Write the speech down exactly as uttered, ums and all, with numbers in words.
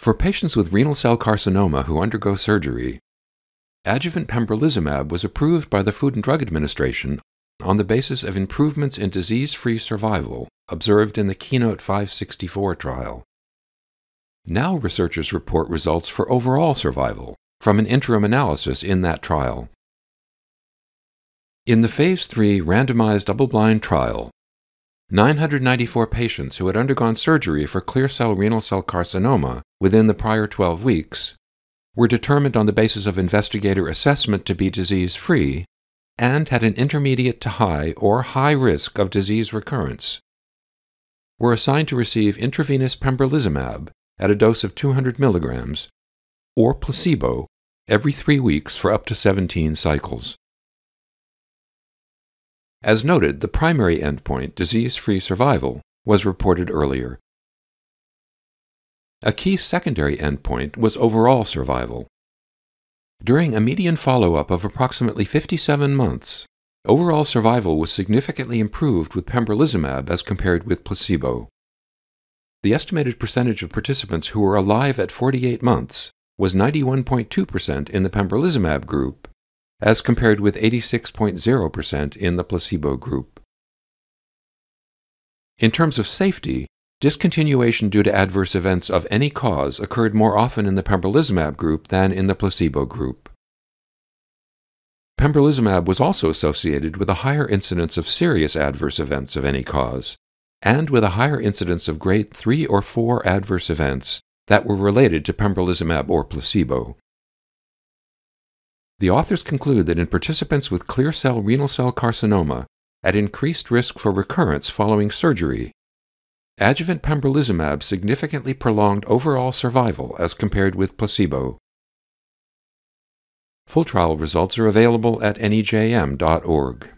For patients with renal cell carcinoma who undergo surgery, adjuvant pembrolizumab was approved by the Food and Drug Administration on the basis of improvements in disease-free survival observed in the KEYNOTE five sixty-four trial. Now researchers report results for overall survival from an interim analysis in that trial. In the phase three randomized double-blind trial, nine hundred ninety-four patients who had undergone surgery for clear cell renal cell carcinoma within the prior twelve weeks were determined on the basis of investigator assessment to be disease-free and had an intermediate to high or high risk of disease recurrence, were assigned to receive intravenous pembrolizumab at a dose of two hundred milligrams or placebo every three weeks for up to seventeen cycles. As noted, the primary endpoint, disease-free survival, was reported earlier. A key secondary endpoint was overall survival. During a median follow-up of approximately fifty-seven months, overall survival was significantly improved with pembrolizumab as compared with placebo. The estimated percentage of participants who were alive at forty-eight months was ninety-one point two percent in the pembrolizumab group, as compared with eighty-six point zero percent in the placebo group. In terms of safety, discontinuation due to adverse events of any cause occurred more often in the pembrolizumab group than in the placebo group. Pembrolizumab was also associated with a higher incidence of serious adverse events of any cause, and with a higher incidence of grade three or four adverse events that were related to pembrolizumab or placebo. The authors conclude that in participants with clear cell renal cell carcinoma at increased risk for recurrence following surgery, adjuvant pembrolizumab significantly prolonged overall survival as compared with placebo. Full trial results are available at N E J M dot org.